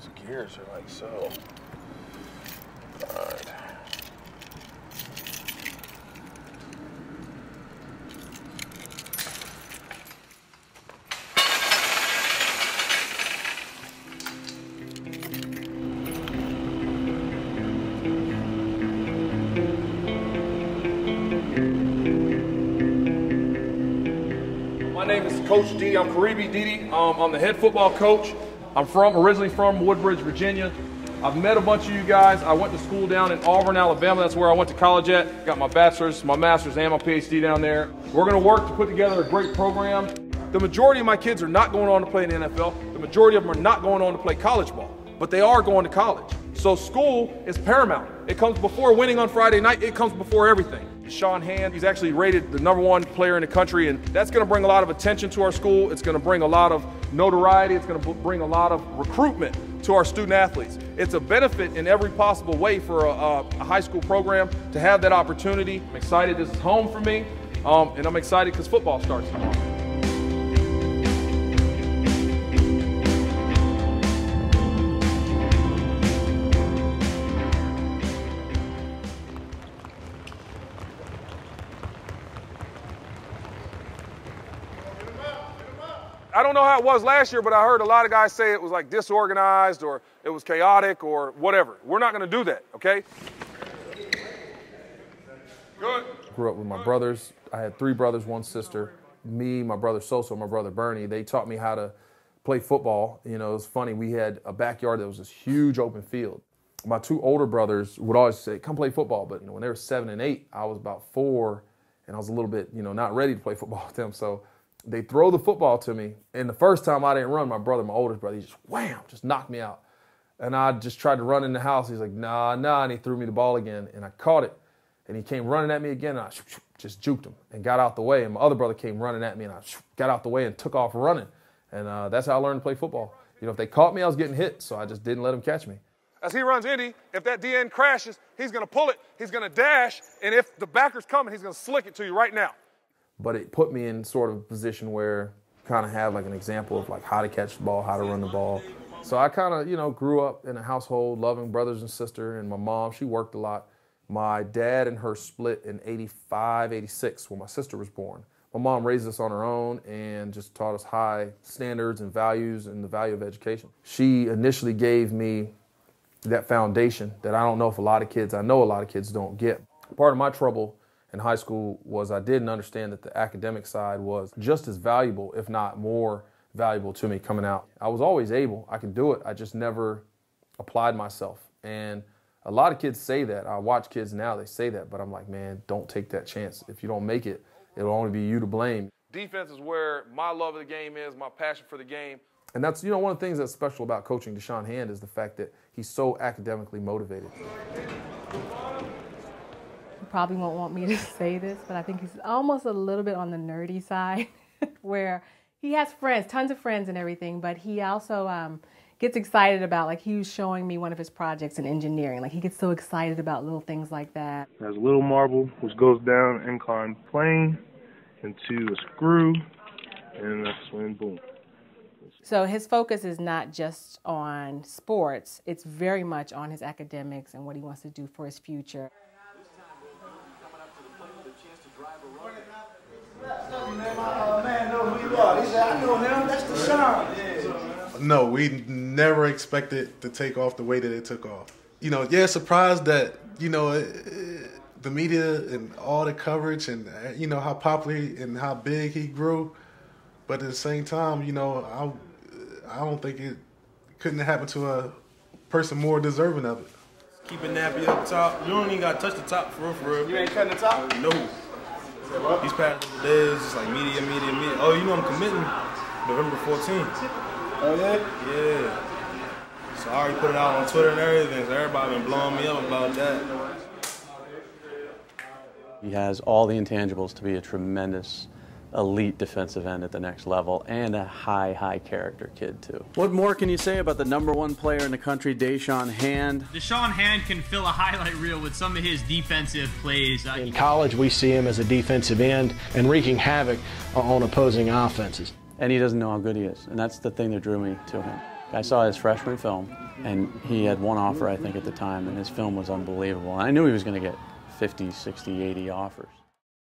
Those gears are like so. All right. My name is Coach D. I'm Karibi Dede. I'm the head football coach. I'm originally from Woodbridge, Virginia. I've met a bunch of you guys. I went to school down in Auburn, Alabama. That's where I went to college at. Got my bachelor's, my master's, and my PhD down there. We're going to work to put together a great program. The majority of my kids are not going on to play in the NFL. The majority of them are not going on to play college ball, but they are going to college. So school is paramount. It comes before winning on Friday night. It comes before everything. Sean Hand, he's actually rated the #1 player in the country, and that's going to bring a lot of attention to our school. It's going to bring a lot of notoriety. It's going to bring a lot of recruitment to our student athletes. It's a benefit in every possible way for a high school program to have that opportunity. I'm excited. This is home for me, and I'm excited because football starts tomorrow. I don't know how it was last year, but I heard a lot of guys say it was like disorganized or it was chaotic or whatever. We're not going to do that, okay? Good. Grew up with my brothers. I had 3 brothers, 1 sister. Me, my brother Soso, my brother Bernie, they taught me how to play football. You know, it was funny. We had a backyard that was this huge open field. My 2 older brothers would always say, come play football. But you know, when they were 7 and 8, I was about 4, and I was a little bit, you know, not ready to play football with them. So they throw the football to me, and the first time I didn't run, my brother, my oldest brother, he just wham, just knocked me out. And I just tried to run in the house. He's like, nah, nah, and he threw me the ball again, and I caught it. And he came running at me again, and I just juked him and got out the way. And my other brother came running at me, and I got out the way and took off running. And that's how I learned to play football. You know, if they caught me, I was getting hit, so I just didn't let them catch me. As he runs Indy, if that DN crashes, he's going to pull it, he's going to dash, and if the backer's coming, he's going to slick it to you right now. But it put me in sort of a position where I kind of have like an example of like how to catch the ball, how to run the ball. So I kind of, you know, grew up in a household loving brothers and sister, and my mom, she worked a lot. My dad and her split in 85, 86 when my sister was born. My mom raised us on her own and just taught us high standards and values and the value of education. She initially gave me that foundation that I don't know if a lot of kids, I know a lot of kids don't get. Part of my trouble in high school was I didn't understand that the academic side was just as valuable, if not more valuable to me coming out. I was always able, I could do it, I just never applied myself. And a lot of kids say that, I watch kids now, they say that, but I'm like, man, don't take that chance. If you don't make it, it'll only be you to blame. Defense is where my love of the game is, my passion for the game. And that's, you know, one of the things that's special about coaching Da'Shawn Hand is the fact that he's so academically motivated. Probably won't want me to say this, but I think he's almost a little bit on the nerdy side where he has friends, tons of friends and everything, but he also gets excited about, like he was showing me one of his projects in engineering, like he gets so excited about little things like that. There's a little marble which goes down an inclined plane into a screw, and that's when boom. So his focus is not just on sports, it's very much on his academics and what he wants to do for his future. No, we never expected to take off the way that it took off. You know, yeah, surprised that, you know, the media and all the coverage and, you know, how popular and how big he grew. But at the same time, you know, I don't think it couldn't happen to a person more deserving of it. Keeping nappy up top. You don't even got to touch the top for real, for real. You ain't cutting the top? No. These past days, it's like media. Oh, you know I'm committing November 14th. Oh, yeah? Yeah. So I already put it out on Twitter and everything, so everybody been blowing me up about that. He has all the intangibles to be a tremendous elite defensive end at the next level and a high character kid, too. What more can you say about the #1 player in the country, Da'Shawn Hand? Da'Shawn Hand can fill a highlight reel with some of his defensive plays. In college, we see him as a defensive end and wreaking havoc on opposing offenses. And he doesn't know how good he is, and that's the thing that drew me to him. I saw his freshman film, and he had one offer, I think, at the time, and his film was unbelievable. I knew he was going to get 50, 60, 80 offers.